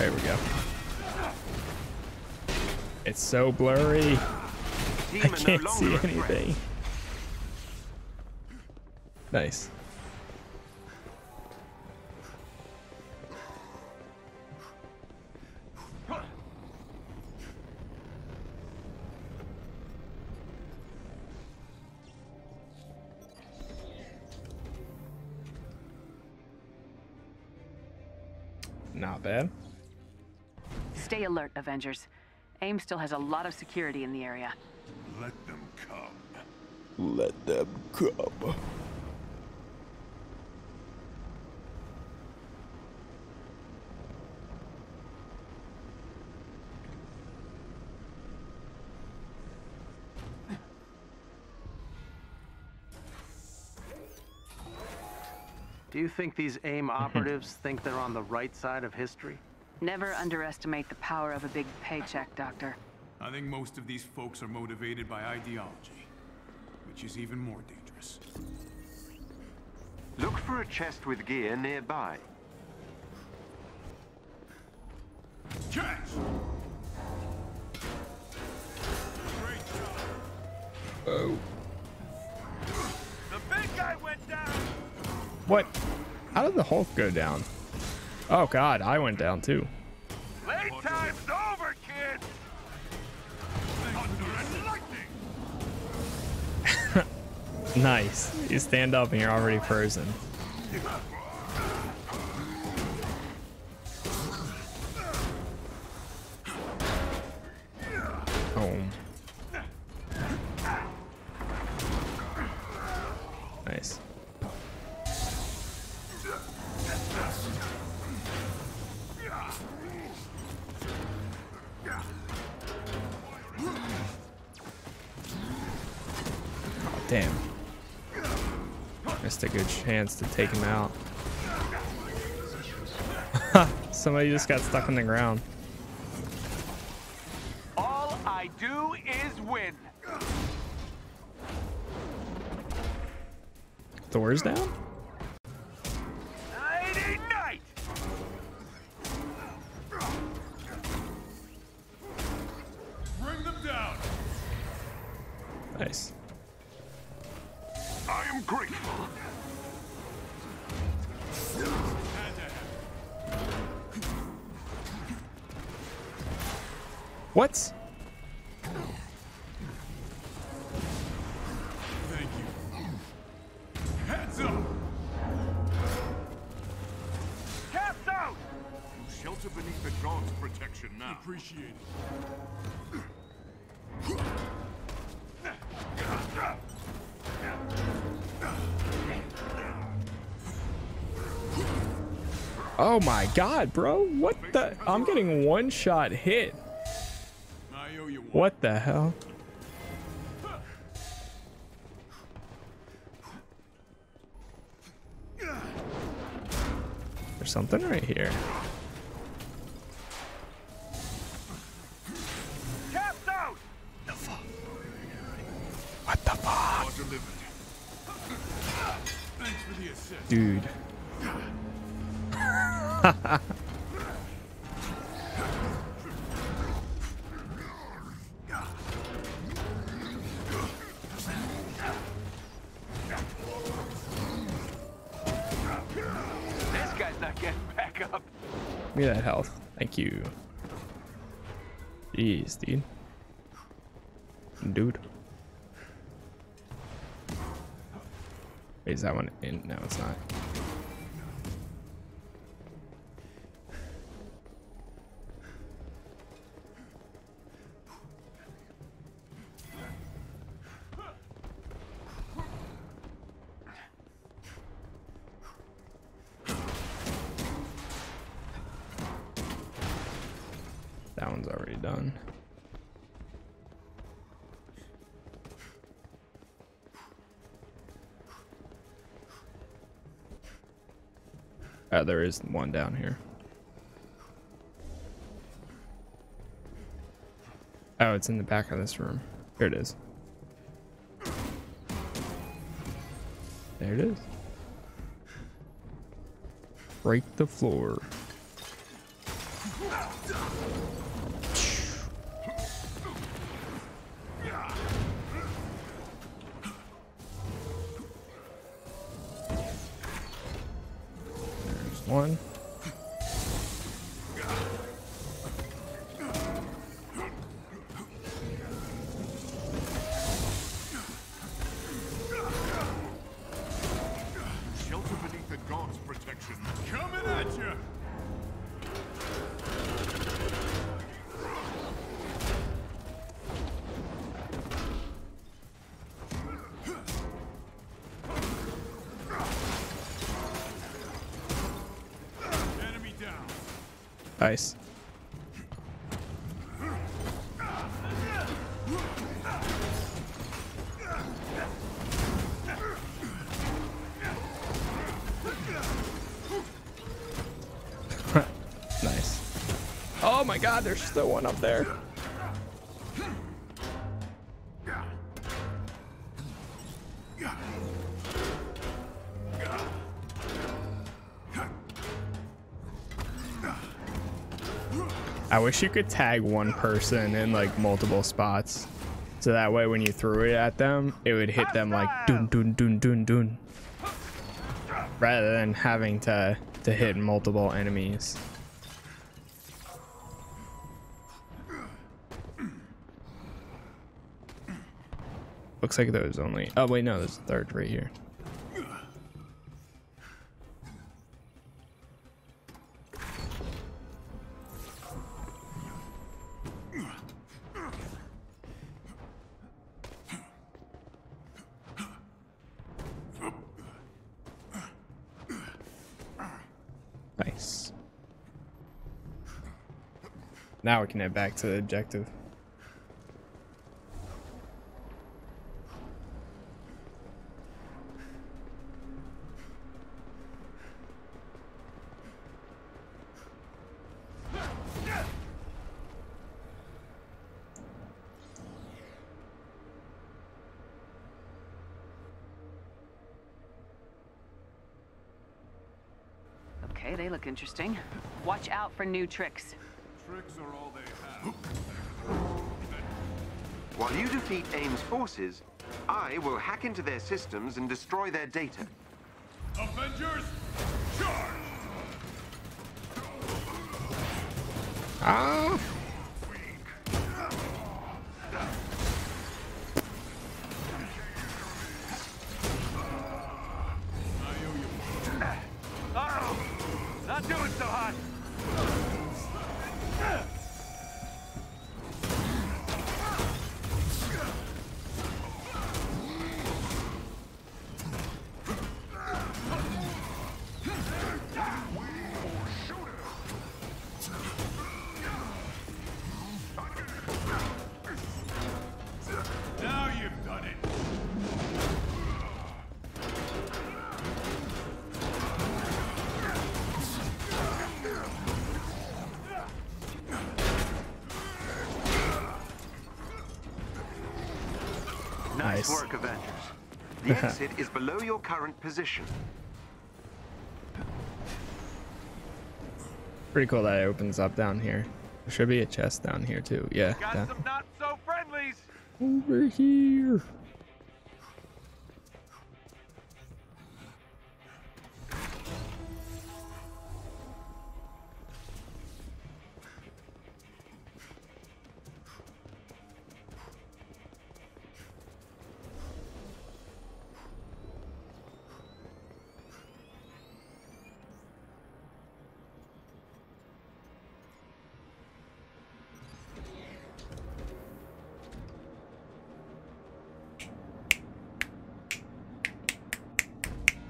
There we go. It's so blurry. I can't see anything. Nice. Not bad. Stay alert, Avengers. AIM still has a lot of security in the area. Let them come. Let them come. Do you think these AIM operatives think they're on the right side of history? Never underestimate the power of a big paycheck, Doctor. I think most of these folks are motivated by ideology, which is even more dangerous. Look for a chest with gear nearby. Catch! Great job! Oh. The big guy went down! What? How did the Hulk go down? Oh God, I went down too. Late time's over, kids. Nice. You stand up and you're already frozen. Oh. Nice. Damn. Missed a good chance to take him out. Somebody just got stuck on the ground. All I do is win. Thor's down? Nighty night. Bring them down. Nice. I am grateful. What? Thank you. Heads up. Caps out. You shelter beneath the God's protection now. Appreciate it. Oh my God, bro. What the? I'm getting one shot hit. What the hell? There's something right here. What the fuck? Dude. This guy's not getting back up. Look at that health. Thank you. Jeez, dude. Dude. Wait, is that one in? No, it's not. That one's already done. There is one down here. Oh, it's in the back of this room. Here it is. There it is. Break the floor. one. Nice. Nice. Oh my God, there's still one up there. I wish you could tag one person in like multiple spots, so that way when you threw it at them, it would hit them like dun dun dun dun dun, rather than having to hit multiple enemies. Looks like there was only, oh wait, no, there's a third right here. Now we can head back to the objective. Okay, they look interesting. Watch out for new tricks. Tricks are all they have. While you defeat AIM's forces, I will hack into their systems and destroy their data. Avengers, charge! Ah! Nice work, Avengers. The exit is below your current position. Pretty cool that it opens up down here. There should be a chest down here too. Yeah. Got down. Some not so friendlies over here.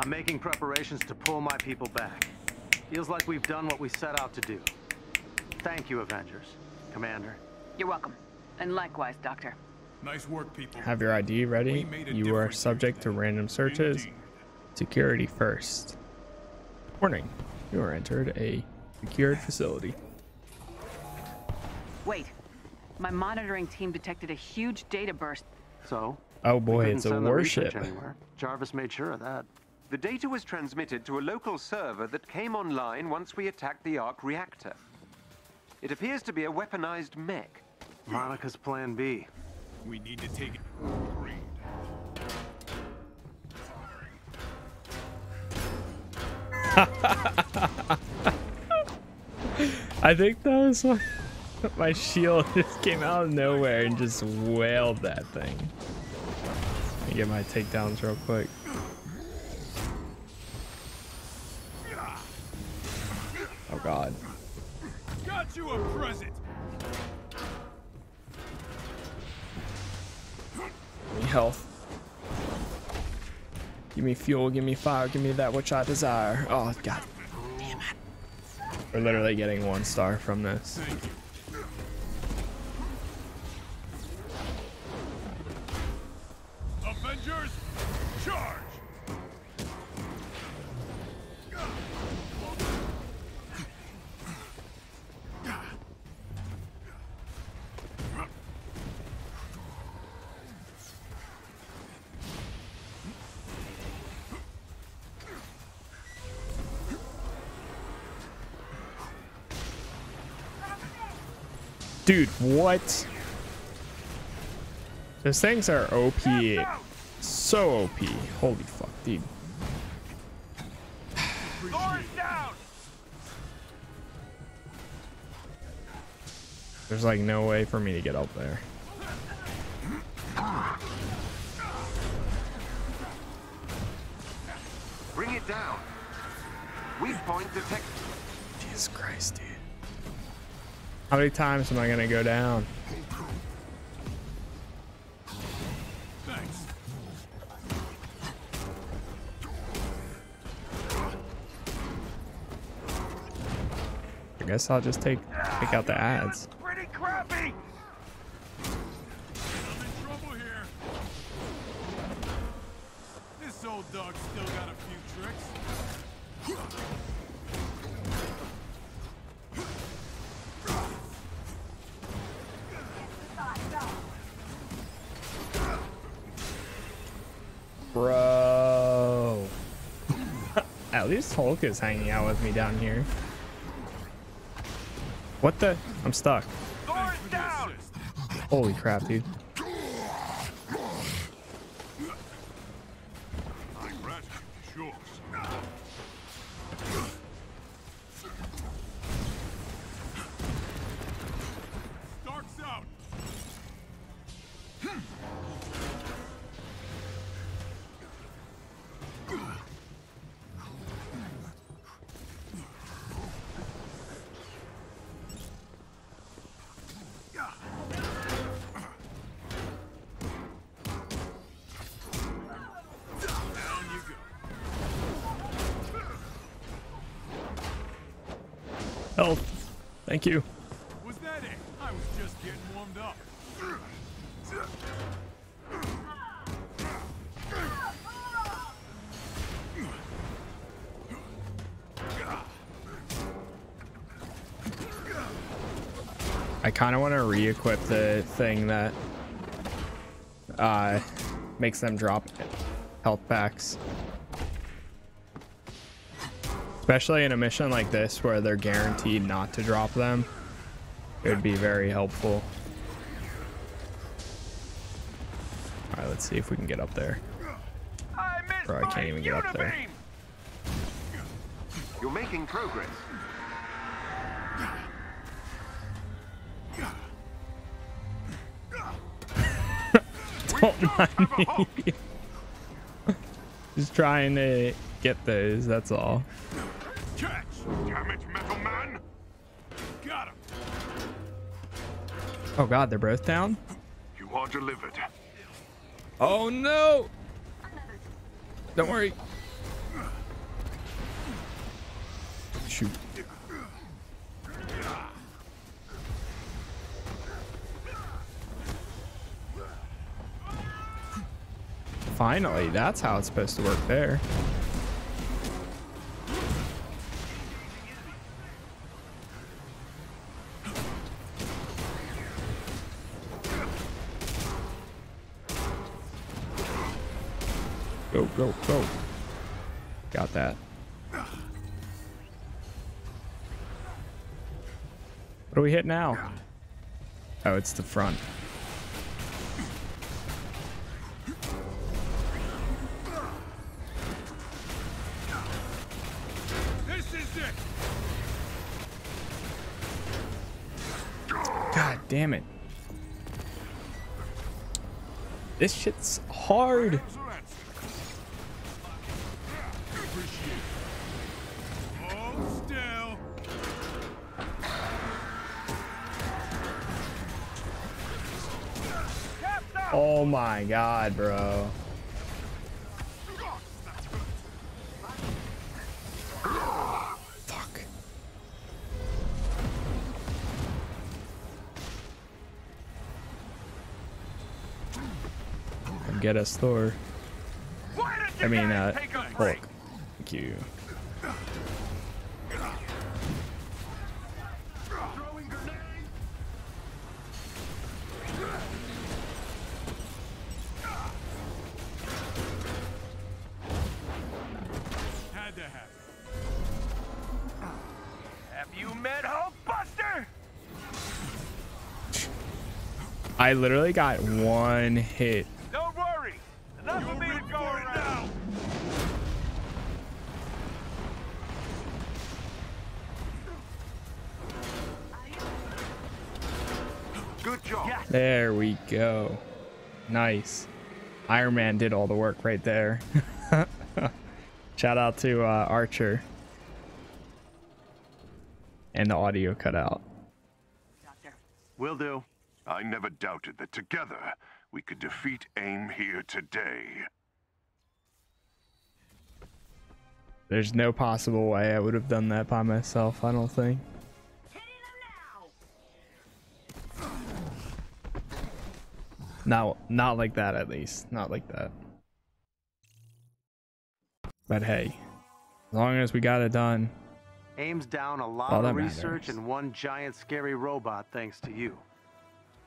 I'm making preparations to pull my people back. Feels like we've done what we set out to do. Thank you, Avengers. Commander. You're welcome. And likewise, Doctor. Nice work, people. Have your ID ready. You are subject to random searches. Security first. Warning. You are entered a secured facility. Wait. My monitoring team detected a huge data burst. So? Oh boy, it's a warship. Jarvis made sure of that. The data was transmitted to a local server that came online once we attacked the ARC reactor. It appears to be a weaponized mech. Monica's plan B. We need to take it. I think that was like my shield just came out of nowhere and just wailed that thing. Let me get my takedowns real quick. Oh god. Got you a present. Give me health. Give me fuel, give me fire, give me that which I desire. Oh god. Damn it. We're literally getting 1 star from this. Avengers, charge. Dude, what? Those things are OP. So OP. Holy fuck, dude. There's like no way for me to get up there. Bring it down. Weak point detected. Jesus Christ, dude. How many times am I gonna go down? Thanks. I guess I'll just take out the ads. Pretty crappy. I'm in trouble here. This old dog still got a few tricks. Bro. At least Hulk is hanging out with me down here. What the? I'm stuck. Holy crap, dude. Help. Thank you. Was that it? I was just getting warmed up. I kind of want to re-equip the thing that makes them drop health packs. Especially in a mission like this where they're guaranteed not to drop them, it would be very helpful. All right, let's see if we can get up there. Bro, I can't even get up there. You're making progress. Don't mind me. Just trying to get those, that's all. Catch! Damn it, metal man! Got him! Oh god, they're both down? You are delivered. Oh no! Don't worry. Shoot. Finally, that's how it's supposed to work there. Go, go, go. Got that. What do we hit now? Oh, it's the front. This is it. God damn it. This shit's hard. Oh my God, bro. Fuck. Come get us, Thor. I mean, Hulk. Thank you. I literally got one hit. Don't worry. Enough of me to go right now. Good job. Yes. There we go. Nice. Iron Man did all the work right there. Shout out to Archer. And the audio cut out. Doctor. Will do. I never doubted that together we could defeat AIM here today. There's no possible way I would have done that by myself, I don't think. No, not like that, at least. Not like that. But hey, as long as we got it done. AIM's down a lot of research and one giant scary robot thanks to you.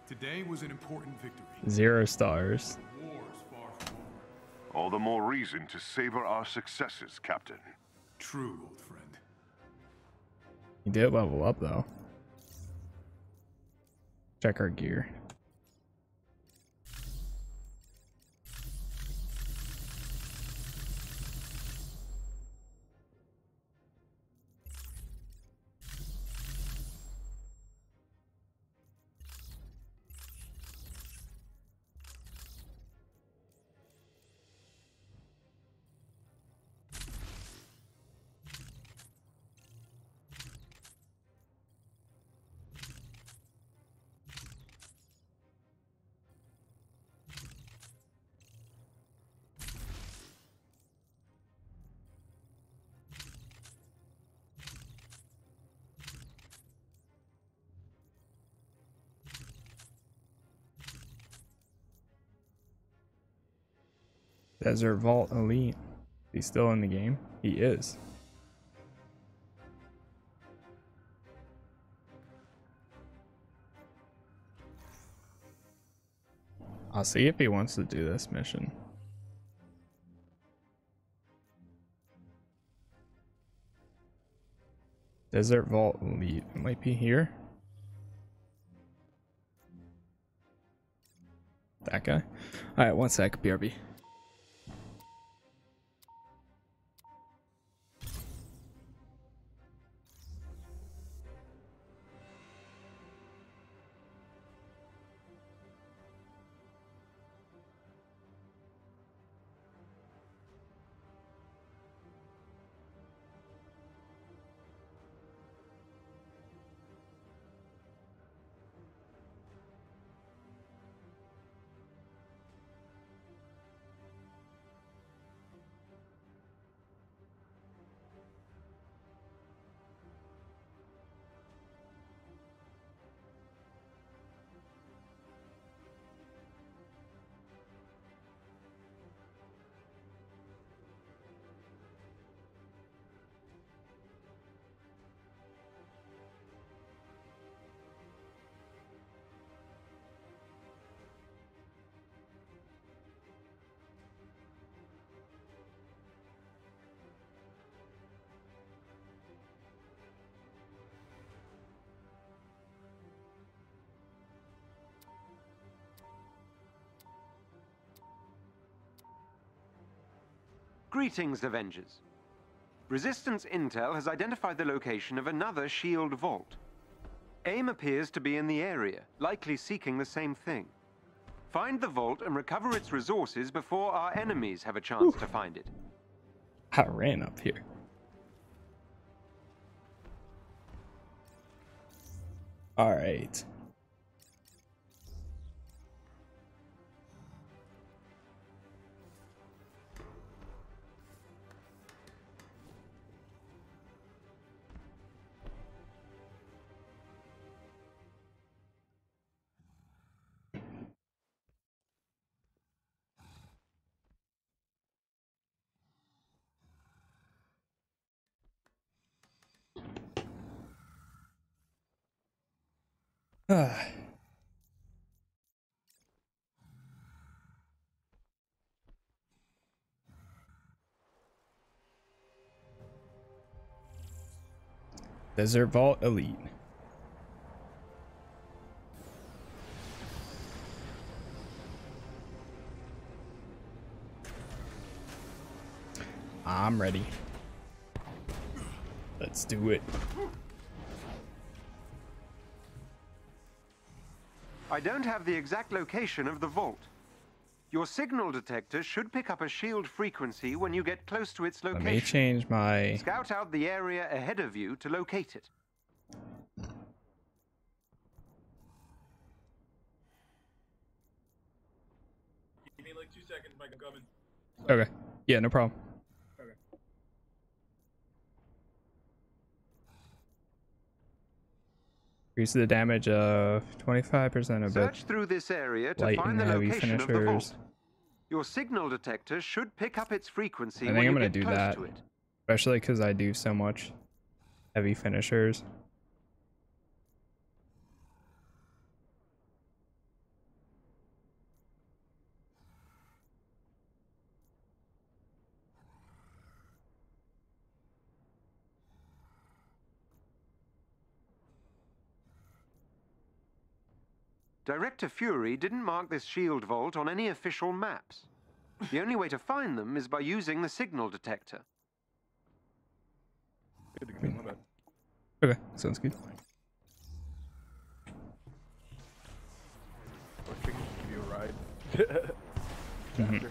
Today was an important victory. 0 stars. All the more reason to savor our successes, Captain. True, old friend. He did level up, though. Check our gear. Desert Vault Elite. He's still in the game. He is. I'll see if he wants to do this mission. Desert Vault Elite. It might be here. That guy. All right, one sec, BRB. Greetings, Avengers. Resistance Intel has identified the location of another shield vault. AIM appears to be in the area, likely seeking the same thing. Find the vault and recover its resources before our enemies have a chance to find it. I ran up here. All right. Desert Vault Elite. I'm ready. Let's do it. I don't have the exact location of the vault. Your signal detector should pick up a shield frequency when you get close to its location. Let me change my... Scout out the area ahead of you to locate it. Give me like 2 seconds, Mike, I'm coming. Okay. Yeah, no problem. Increase the damage of 25% of it. Search through this area to find the location of the vault. Your signal detector should pick up its frequency. I think I'm going to do that, especially because I do so much heavy finishers. Director Fury didn't mark this shield vault on any official maps. The only way to find them is by using the signal detector. Okay, sounds good. I can give you a ride. Mm-hmm.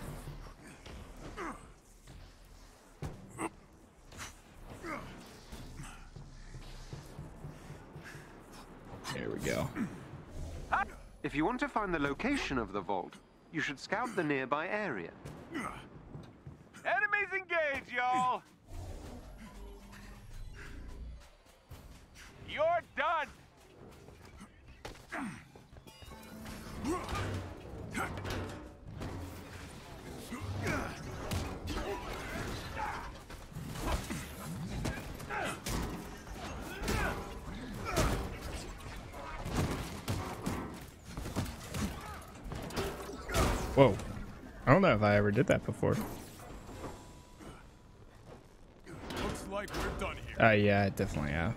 There we go. If you want to find the location of the vault, you should scout the nearby area. Enemies engage, y'all! You're done! Whoa, I don't know if I ever did that before. Looks like we're done here. Yeah, definitely, yeah.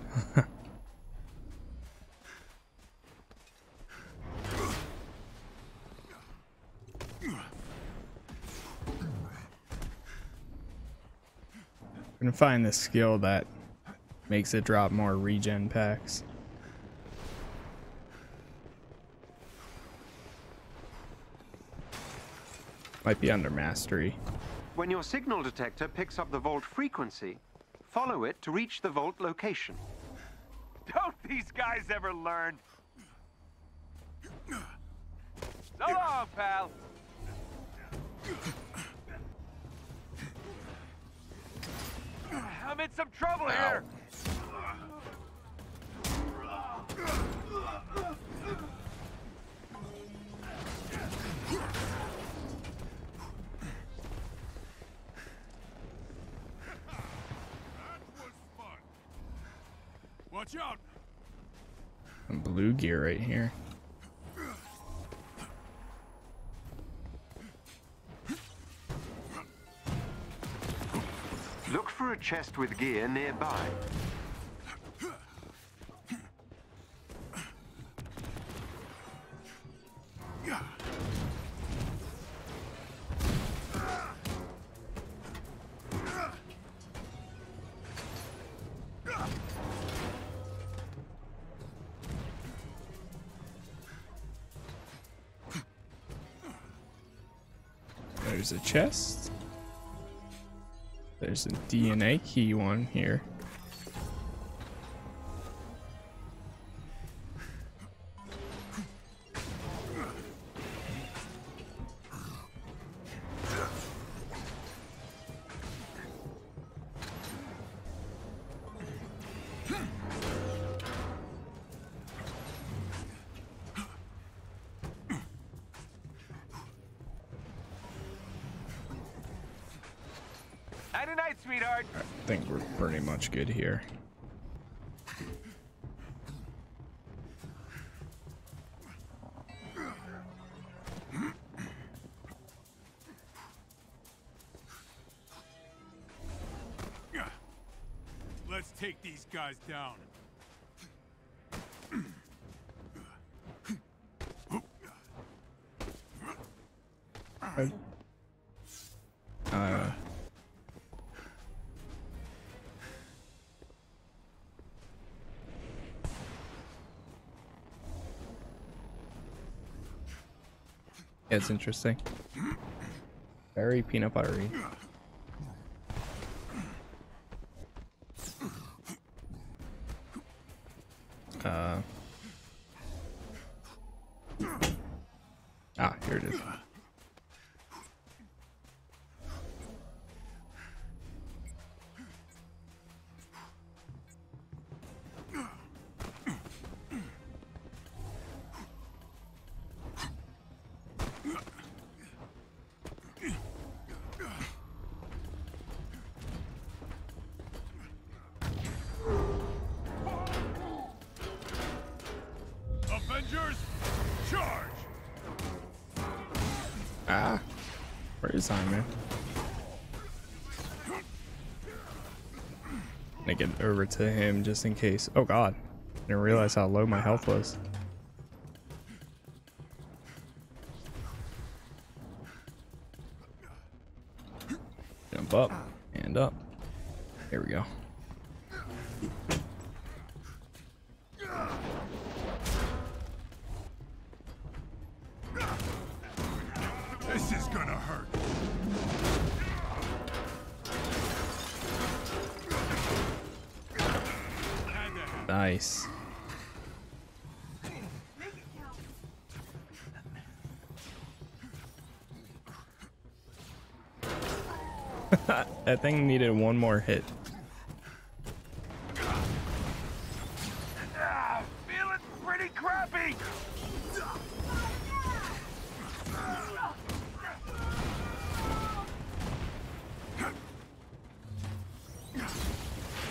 I'm gonna find the skill that makes it drop more regen packs. Might be under mastery. When your signal detector picks up the vault frequency, follow it to reach the vault location. Don't these guys ever learn? So long, pal. I'm in some trouble here. Watch out! Some blue gear right here. Look for a chest with gear nearby. There's a chest. There's a DNA key one here. Sweetheart. I think we're pretty much good here. Let's take these guys down. It's interesting. Very peanut buttery. Here it is. Time, man. I get over to him just in case. Oh god, I didn't realize how low my health was. Jump up and up. Here we go. Nice. That thing needed one more hit. Feeling pretty crappy.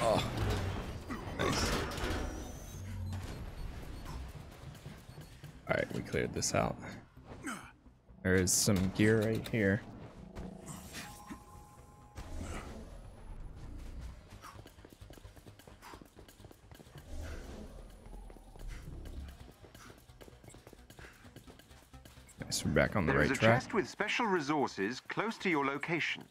Oh. Alright, we cleared this out. There is some gear right here. Nice, we're back on the right track. There's a chest with special resources close to your location.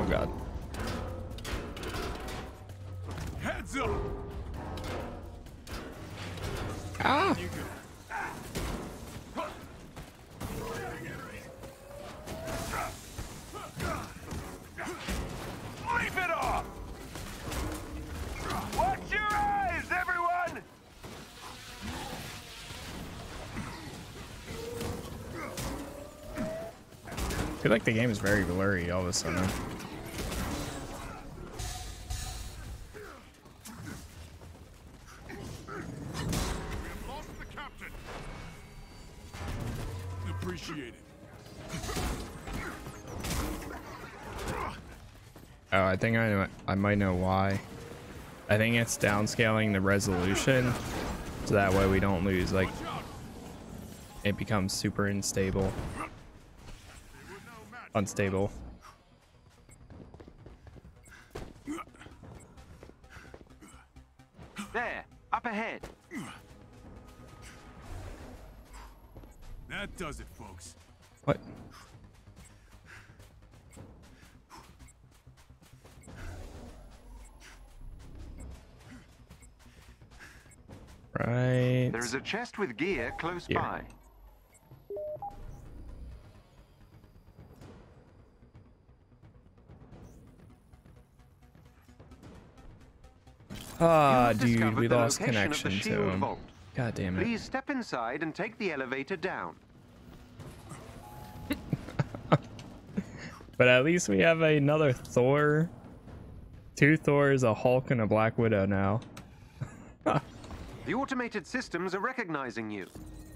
Oh god. Heads up. Ah. Leave it off. Watch your eyes, everyone. I feel like the game is very blurry all of a sudden. Oh, I think I might know why. I think it's downscaling the resolution so that way we don't lose, like, it becomes super unstable. Unstable. There, up ahead. does it, folks. What? Right. There's a chest with gear close by. Ah, dude, we lost connection to him. God damn it. Please step inside and take the elevator down. But at least we have another Thor. Two Thors, a Hulk, and a Black Widow now. The automated systems are recognizing you.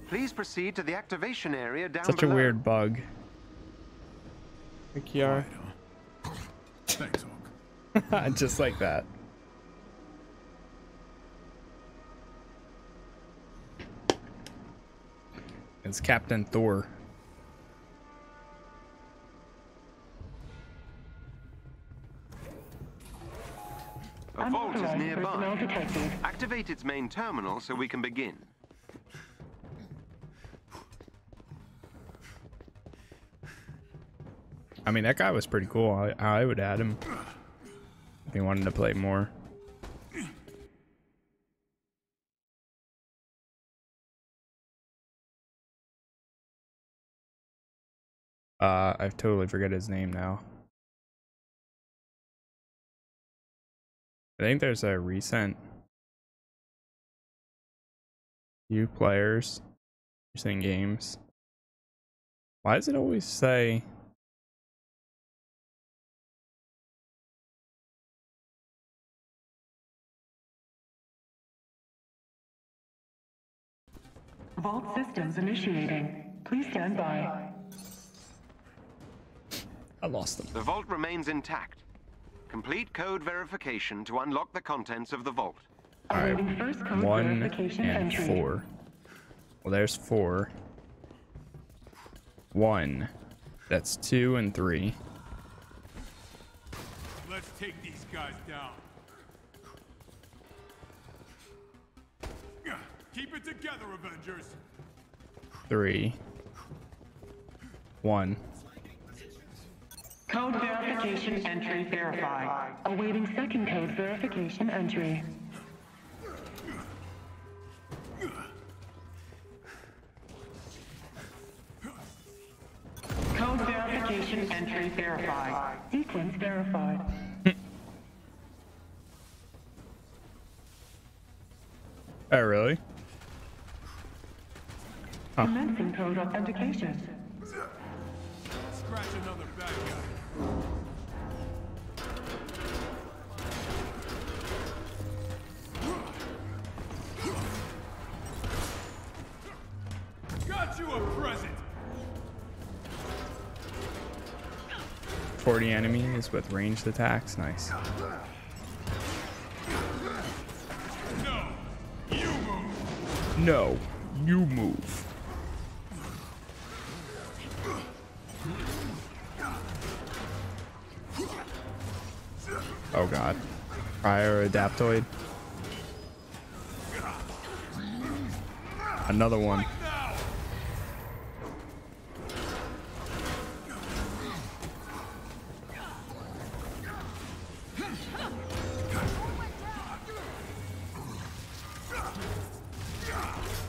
Please proceed to the activation area down below. Such a weird bug. Thank you. Right, thanks, Hulk. Just like that. It's Captain Thor. A vault is nearby. Activate its main terminal so we can begin. I mean, that guy was pretty cool. I would add him if he wanted to play more. I totally forget his name now. I think there's a recent few players, recent games. Why does it always say? Vault systems initiating. Please stand by. I lost them. The vault remains intact. Complete code verification to unlock the contents of the vault. All right, 1 and 4. Well, there's 4. 1. That's 2 and 3. Let's take these guys down. Keep it together, Avengers. 3. 1. Code verification entry verified. Awaiting second code verification entry. Code verification entry verified. Sequence verified. Oh, really? Oh. Commencing code authentication. Scratch another bad guy. Got you a present. 40 enemies with ranged attacks. Nice. No, you move. No, you move. Oh god. Prior Adaptoid. Another one.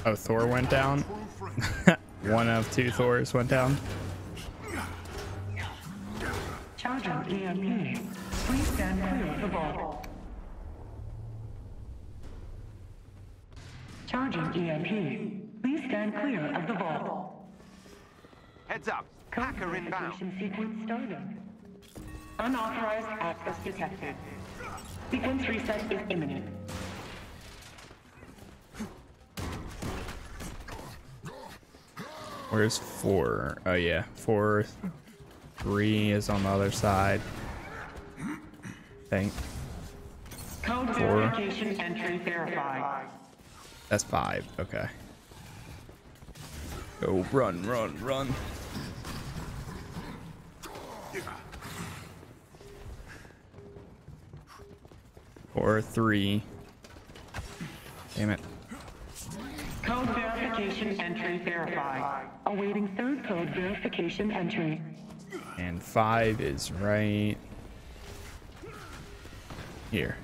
Oh, Thor went down. 1 of 2 Thors went down. Please stand clear of the vault. Charging EMP. Please stand clear of the vault. Heads up. Hacker inbound. Sequence started. Unauthorized access detected. Sequence reset is imminent. Where's 4? Oh yeah, 4. 3 is on the other side. Code verification entry verified. That's 5. Okay. Oh, run, run, run. Yeah. 4, 3. Damn it. Code verification. Verification entry verified. Awaiting third code verification entry. And 5 is right here.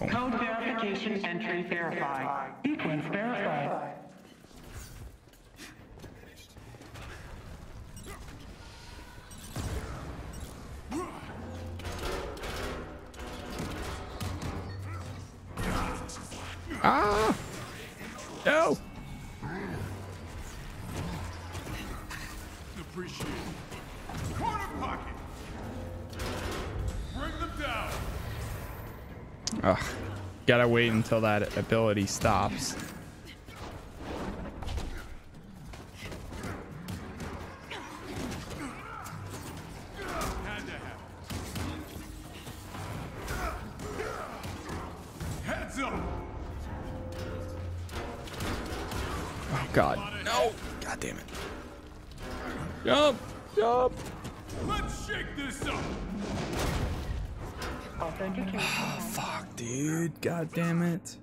Oh. Code verification entry verified. Sequence verified. Ah! No! Appreciate it. Corner pocket! Bring them down! Ugh. Gotta wait until that ability stops. God damn it.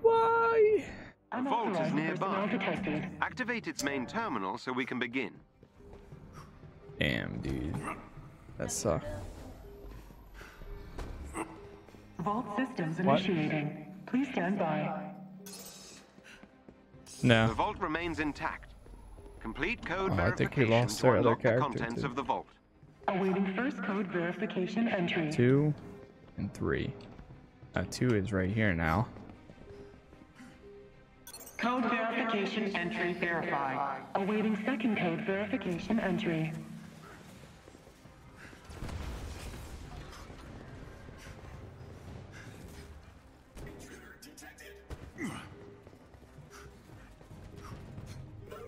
Why? The vault is nearby. Activate its main terminal so we can begin. Damn, dude. That sucked. Vault systems initiating. Please stand by. No. The vault remains intact. Complete code verification to unlock the contents of the vault. Awaiting first code verification entry. 2 and 3. 2 is right here now. Code verification entry verified. Awaiting second code verification entry.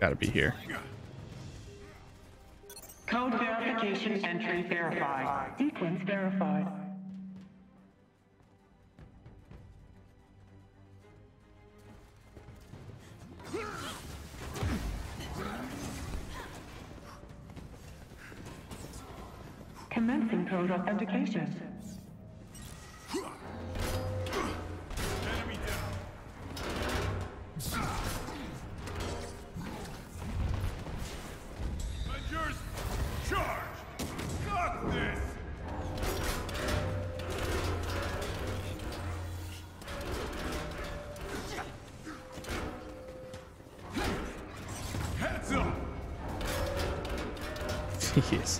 Gotta be here. Code verification entry verified. Sequence verified. Commencing code authentication. Yes.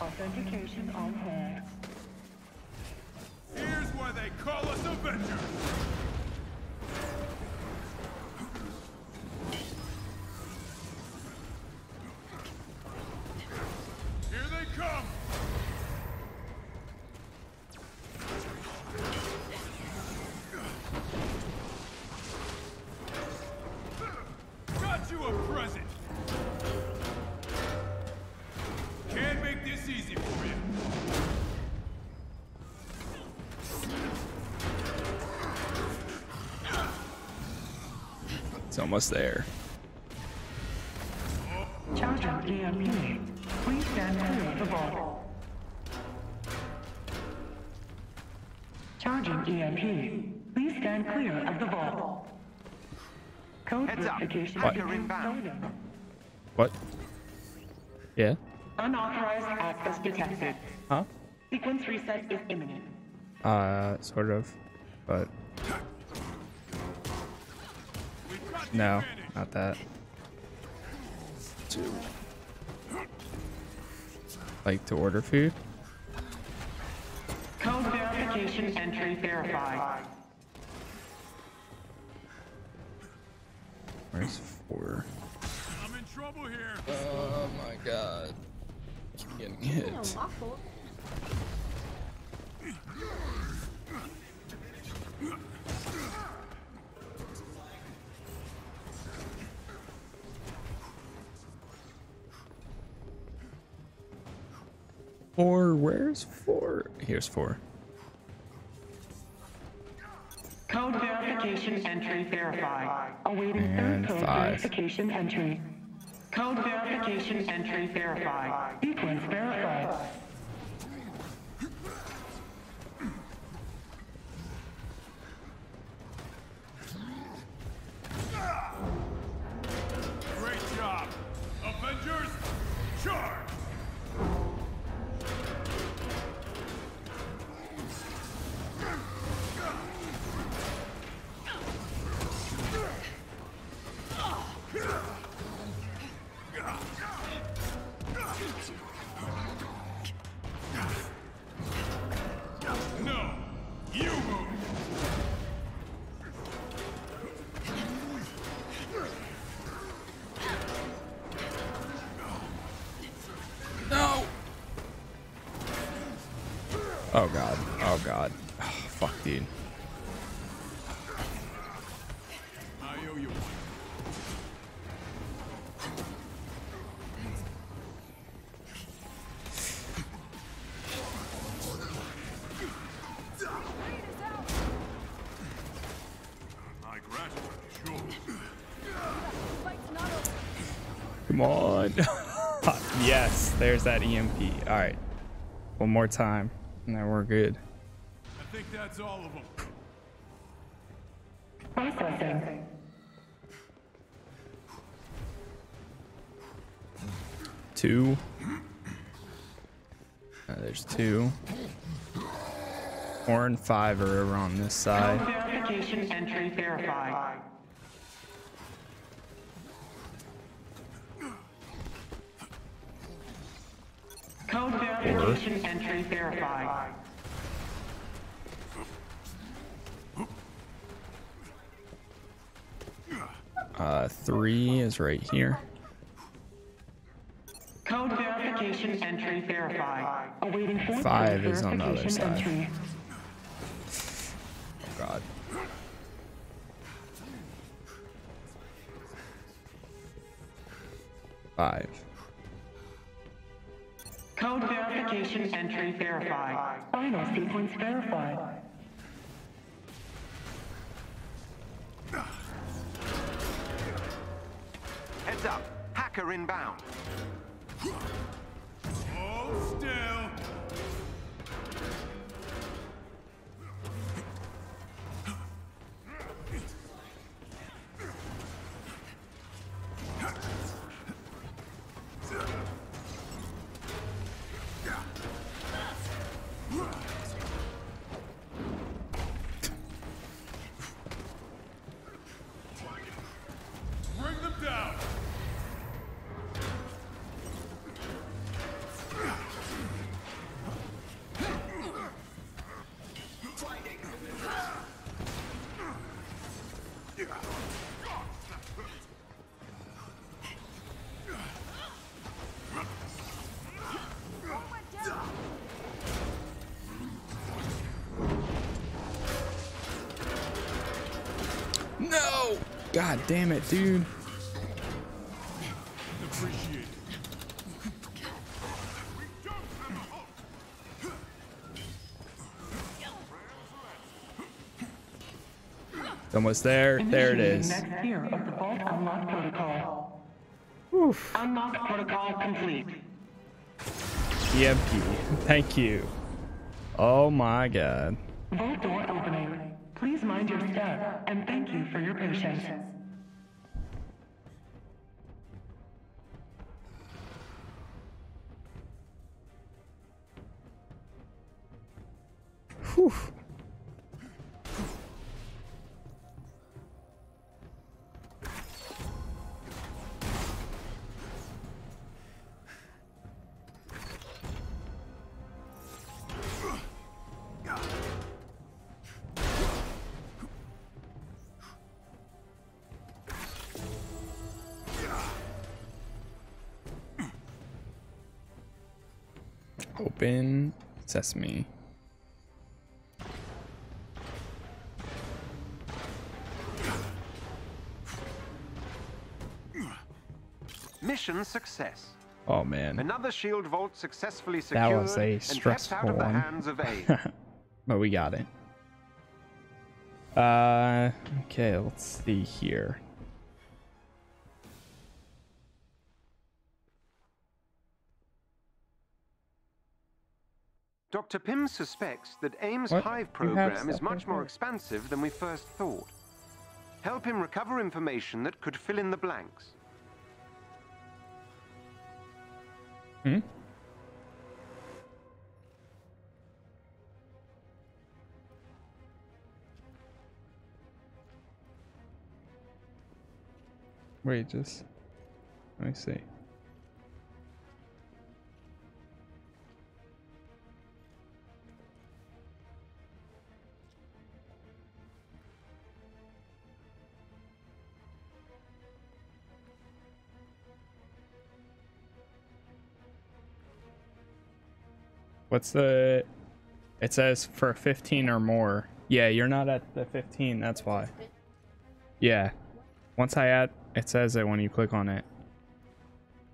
Authentication on hold. Here's why they call us Avengers. Here they come. Got you a present. Easy for you. It's almost there. Charger EMP. Please stand clear of the vault. Charging EMP. Please stand clear of the vault. Code verification. What? Yeah. Unauthorized access detected. Huh? Sequence reset is imminent. Sort of, but no, not that. Like to order food. Code verification entry verified. Where's 4? I'm in trouble here. Oh my god. Getting hit. Or where's 4? Here's 4. Code verification entry verified. Awaiting third code verification entry. Code verification entry verified. Sequence verified. Great job! Avengers, charge! Oh god, oh god, oh, fuck dude. I owe you one. Come on. Yes, there's that EMP. All right, one more time. Now we're good. I think that's all of them. Processing. Two. There's two. Four and five are over on this side. Verification entry verified. Code verification entry verified. Three is right here. Code verification entry verified. Awaiting for five is on the other side. Entry. Oh god. Five. Code verification entry verified. Final sequence verified. Heads up, hacker inbound. Hold still. God damn it, dude. It's almost there. There it is. Next tier of the vault unlock protocol. Oof. Unlock protocol complete. EMP. Thank you. Oh my god. Vault door opening. Please mind your step and thank you for your patience. Whew. Open sesame. Mission success. Oh man. Another shield vault successfully secured. That was a stressful out of the hands of AIM. But we got it. Okay, let's see here. Dr. Pym suspects that AIM's Hive program is much more expansive than we first thought. Help him recover information that could fill in the blanks. Hmm? Wait, just... let me see. What's the... it says for 15 or more. Yeah, you're not at the 15, that's why. Yeah. Once I add... it says that when you click on it.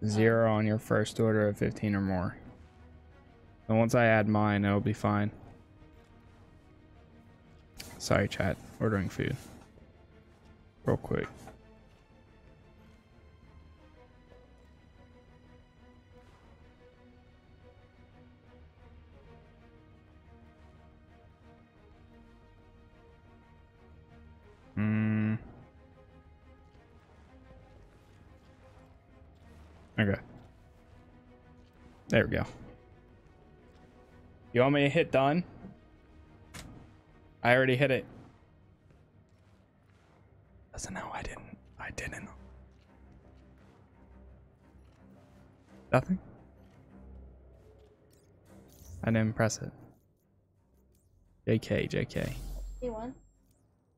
0 on your first order of 15 or more. And once I add mine, it'll be fine. Sorry, chat. Ordering food. Real quick. Okay. There we go. You want me to hit done? I already hit it. Listen, no, I didn't. I didn't. Nothing? I didn't press it. JK, JK. You won?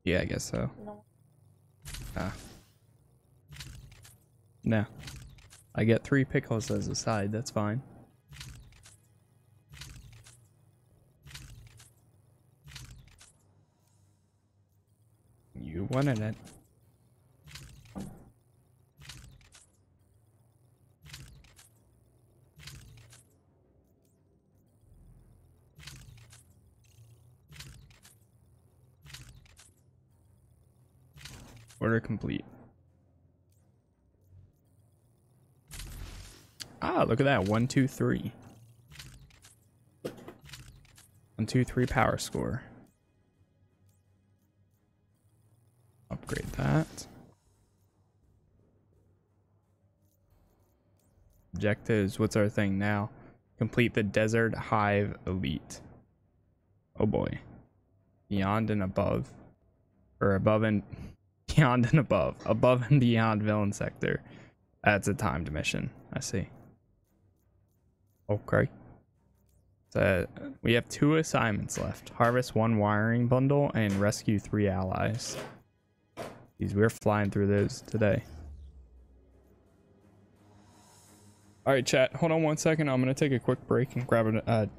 Yeah, I guess so. No. Ah. No. I get 3 pickles as a side, that's fine. You wanted it. Order complete. Ah, look at that. 1, 2, 3. 1, 2, 3 power score. Upgrade that. Objectives. What's our thing now? Complete the Desert Hive Elite. Oh boy. Beyond and above. Or above and... beyond and above. Above and beyond villain sector. That's a timed mission. I see. Okay. So we have 2 assignments left. Harvest 1 wiring bundle and rescue 3 allies. Jeez, we're flying through those today. All right, chat. Hold on one second. I'm going to take a quick break and grab a